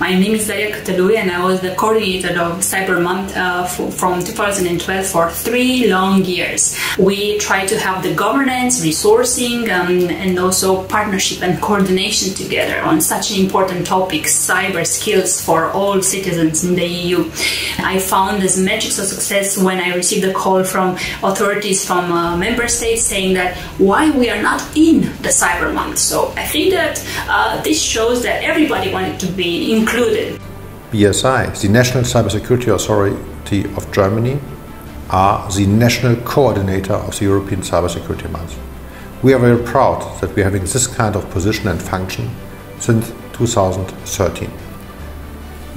My name is Daria Cateluia and I was the coordinator of Cyber Month from 2012 for 3 long years. We try to have the governance, resourcing and also partnership and coordination together on such important topics, cyber skills for all citizens in the EU. I found this magic of success when I received a call from authorities from member states saying that why we are not in the Cyber Month. So I think that this shows that everybody wanted to be included. BSI, the National Cybersecurity Authority of Germany, are the national coordinator of the European Cybersecurity Month. We are very proud that we are having this kind of position and function since 2013.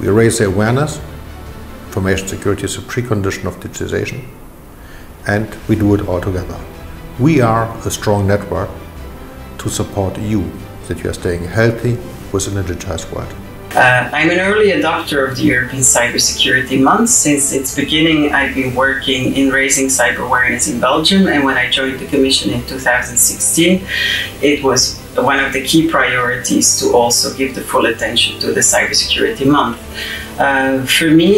We raise the awareness. Information security is a precondition of digitization, and we do it all together. We are a strong network to support you, that you are staying healthy within a digitized world. I'm an early adopter of the European Cybersecurity Month. Since its beginning, I've been working in raising cyber awareness in Belgium, and when I joined the Commission in 2016, it was one of the key priorities to also give the full attention to the Cybersecurity Month. For me,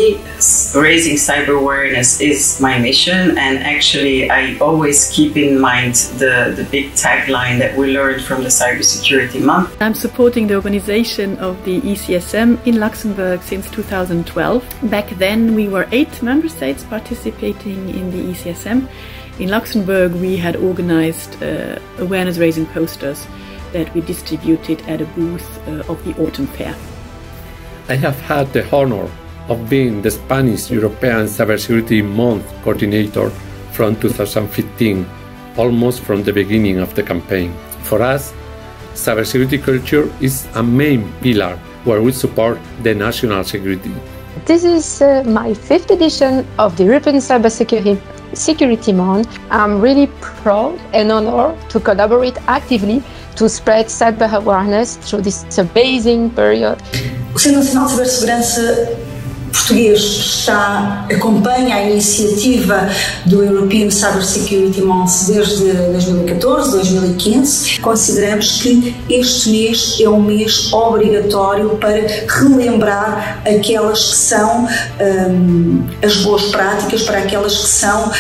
raising cyber awareness is my mission, and actually I always keep in mind the big tagline that we learned from the Cybersecurity Month. I'm supporting the organization of the ECSM in Luxembourg since 2012. Back then we were 8 member states participating in the ECSM. In Luxembourg we had organized awareness raising posters that we distributed at a booth of the Autumn Fair. I have had the honor of being the Spanish European Cybersecurity Month coordinator from 2015, almost from the beginning of the campaign. For us, cybersecurity culture is a main pillar where we support the national security. This is my 5th edition of the European Cybersecurity Month. I'm really proud and honored to collaborate actively to spread cyber awareness through this amazing period. O Centro Nacional de Cibersegurança Português acompanha a iniciativa do European Cybersecurity Month desde 2014, 2015. Consideramos que este mês é um mês obrigatório para relembrar aquelas que são as boas práticas, para aquelas que são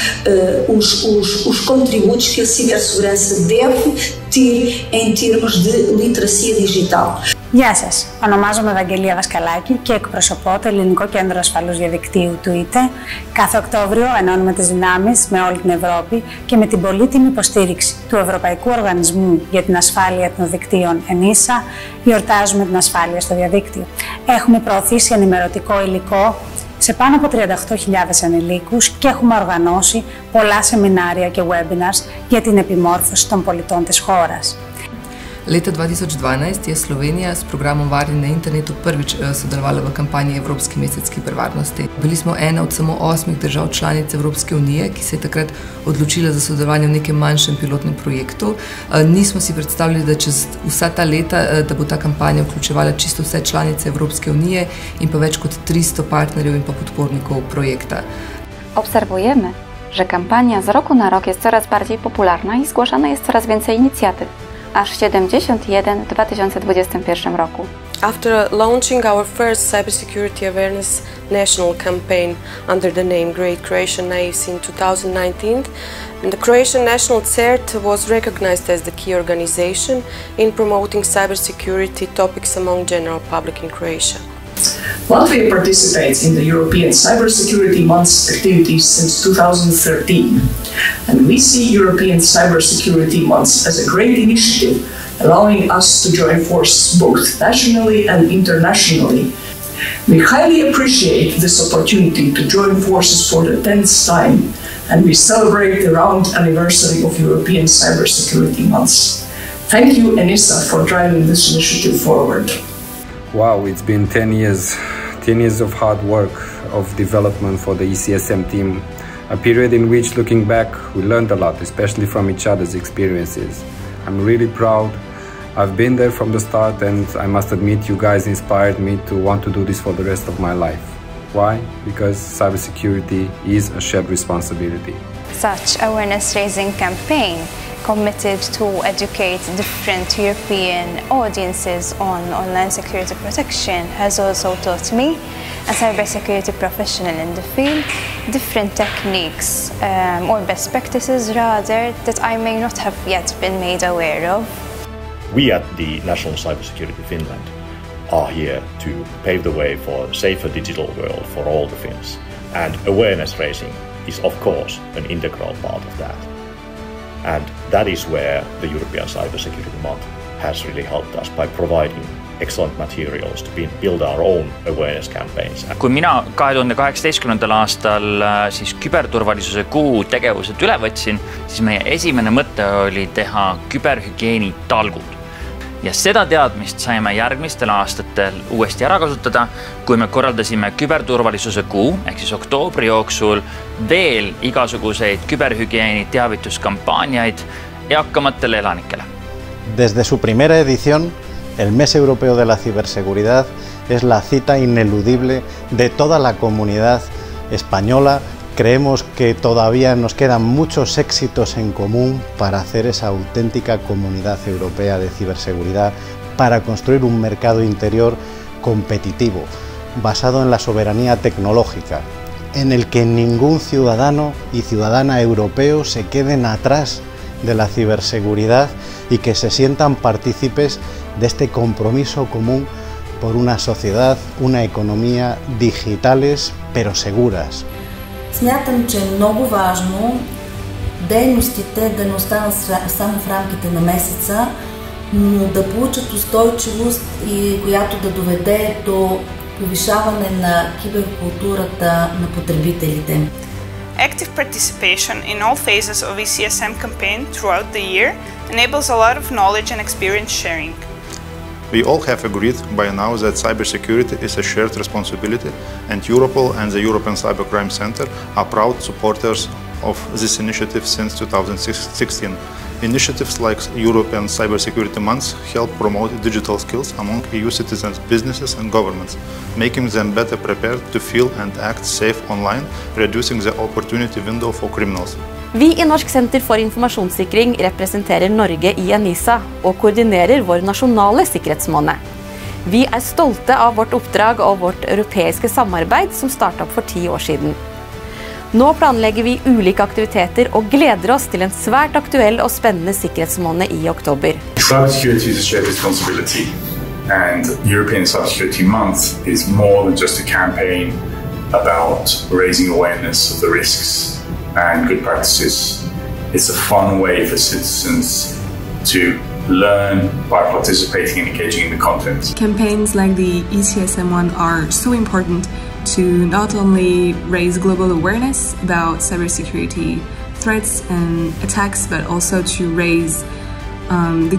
os contributos que a cibersegurança deve ter em termos de literacia digital. Γεια σας, ονομάζομαι Ευαγγελία Βασκαλάκη και εκπροσωπώ το Ελληνικό Κέντρο Ασφαλούς Διαδικτύου του ΙΤΕ. Κάθε Οκτώβριο ενώνουμε τις δυνάμεις με όλη την Ευρώπη και με την πολύτιμη υποστήριξη του Ευρωπαϊκού Οργανισμού για την Ασφάλεια των Δικτύων ENISA, γιορτάζουμε την ασφάλεια στο διαδίκτυο. Έχουμε προωθήσει ενημερωτικό υλικό σε πάνω από 38.000 ενηλίκους και έχουμε οργανώσει πολλά σεμινάρια και webinars για την επιμόρφωση των πολιτών της χώρας. Leta 2012 je Slovenija s programom Varni na internetu prvič sodelovala v kampanji Evropski mesec kibervarnosti. Bili smo ena od samo 8 držav članic Evropske unije, ki se je takrat odločila za sodelovanje v nekem manjšem pilotnem projektu. Nismo si predstavljali, da čez vsa ta leta, da bo ta kampanja vključevala čisto vse članice Evropske unije in pa več kot 300 partnerjev in pa podpornikov projekta. Obserwujemy, że kampania z roku na rok jest coraz bardziej popularna i zgłaszana jest coraz więcej inicjatyw. Aż 71 w 2021 roku. After launching our first cybersecurity awareness national campaign under the name Great Croatian Naives in 2019, the Croatian National CERT was recognized as the key organization in promoting cybersecurity topics among general public in Croatia. Latvia participates in the European Cybersecurity Month's activities since 2013, and we see European Cybersecurity Month as a great initiative, allowing us to join forces both nationally and internationally. We highly appreciate this opportunity to join forces for the 10th time, and we celebrate the round anniversary of European Cybersecurity Month. Thank you, ENISA, for driving this initiative forward. Wow, it's been 10 years of hard work, of development for the ECSM team. A period in which, looking back, we learned a lot, especially from each other's experiences. I'm really proud. I've been there from the start, and I must admit, you guys inspired me to want to do this for the rest of my life. Why? Because cybersecurity is a shared responsibility. such awareness-raising campaign committed to educate different European audiences on online security protection has also taught me, a cybersecurity professional in the field, different techniques or best practices rather that I may not have yet been made aware of. We at the National Cybersecurity Finland are here to pave the way for a safer digital world for all the Finns, and awareness raising is of course an integral part of that. And that is where the European Cybersecurity Month has really helped us by providing excellent materials to build our own awareness campaigns. Kui mina 2018. Aastal siis küberturvalisuse kuu tegevused üle võtsin, siis meie esimene mõte oli teha küberhügieeni talgud. Ja seda teadmist saime järgmistel aastatel uuesti ära kasutada, kui me korraldasime küberturvalisuse kuu, ehk siis oktoobri jooksul veel igasuguseid küberhügieeni teavituskampaaniaid eakamatele elanikele. Desde su primera edición, el Mes Europeo de la Ciberseguridad es la cita ineludible de toda la comunidad española. Creemos que todavía nos quedan muchos éxitos en común para hacer esa auténtica comunidad europea de ciberseguridad, para construir un mercado interior competitivo, basado en la soberanía tecnológica, en el que ningún ciudadano y ciudadana europeo se queden atrás de la ciberseguridad y que se sientan partícipes de este compromiso común por una sociedad, una economía digitales pero seguras. Смятам, че е много важно дейностите да не останат само в рамките на месеца, но да получат устойчивост и която да доведе до повишаване на киберкултурата на потребителите. Active participation in all phases of ECSM campaign throughout the year enables a lot of knowledge and experience sharing. We all have agreed by now that cybersecurity is a shared responsibility, and Europol and the European Cybercrime Center are proud supporters of this initiative since 2016. Initiatives like European Cybersecurity Months help promote digital skills among EU citizens, businesses and governments, making them better prepared to feel and act safe online, reducing the opportunity window for criminals. Vi I Norsk Senter for informasjonssikring representerer Norge I ENISA og koordinerer vår nasjonale sikkerhetsmåned. Vi stolte av vårt oppdrag og vårt europeiske samarbeid som startet opp for 10 år siden. Nå planlegger vi ulike aktiviteter og gleder oss til en svært aktuell og spennende sikkerhetsmåned I oktober. Cybersecurity is a shared responsibility, and European Cybersecurity Month is more than just a campaign about raising awareness of the risks and good practices. It's a fun way for citizens to learn by participating and engaging in the content. Campaigns like the ECSM one are so important to not only raise global awareness about cybersecurity threats and attacks, but also to raise the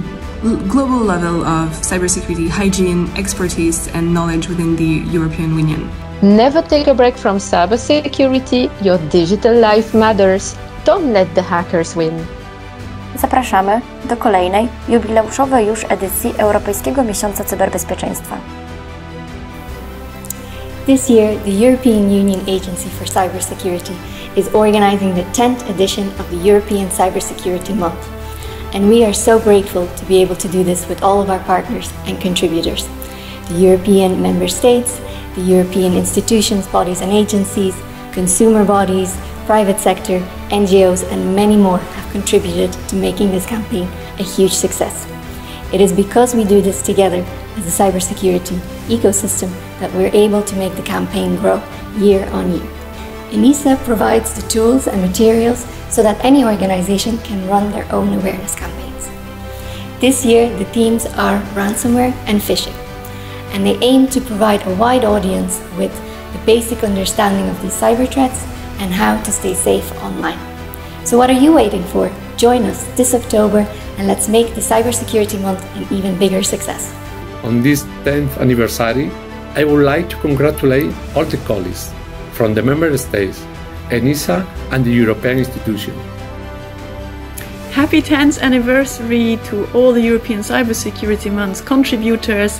global level of cybersecurity hygiene, expertise and knowledge within the European Union. Never take a break from cybersecurity. Your digital life matters. Don't let the hackers win. Zapraszamy do kolejnej, jubileuszowej już edycji Europejskiego Miesiąca Cyberbezpieczeństwa. This year, the European Union Agency for Cybersecurity is organizing the 10th edition of the European Cybersecurity Month. And we are so grateful to be able to do this with all of our partners and contributors. The European member states, the European institutions, bodies and agencies, consumer bodies, private sector, NGOs and many more have contributed to making this campaign a huge success. It is because we do this together as a cybersecurity ecosystem that we're able to make the campaign grow year on year. ENISA provides the tools and materials so that any organization can run their own awareness campaigns. This year the themes are ransomware and phishing, and they aim to provide a wide audience with the basic understanding of these cyber threats and how to stay safe online. So what are you waiting for? Join us this October and let's make the Cybersecurity Month an even bigger success. On this 10th anniversary, I would like to congratulate all the colleagues from the Member States, ENISA and the European institution. Happy 10th anniversary to all the European Cybersecurity Month's contributors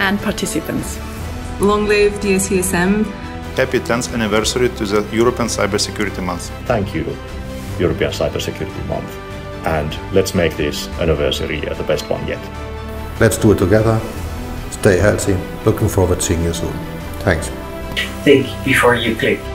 and participants. Long live the ECSM. Happy 10th anniversary to the European Cybersecurity Month. Thank you European Cybersecurity Month. And let's make this anniversary year the best one yet. Let's do it together. Stay healthy. Looking forward to seeing you soon. Thanks. Think before you click.